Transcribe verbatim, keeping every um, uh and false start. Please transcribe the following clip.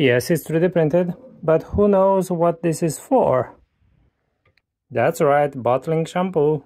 Yes, it's three D printed, but who knows what this is for? That's right, bottling shampoo.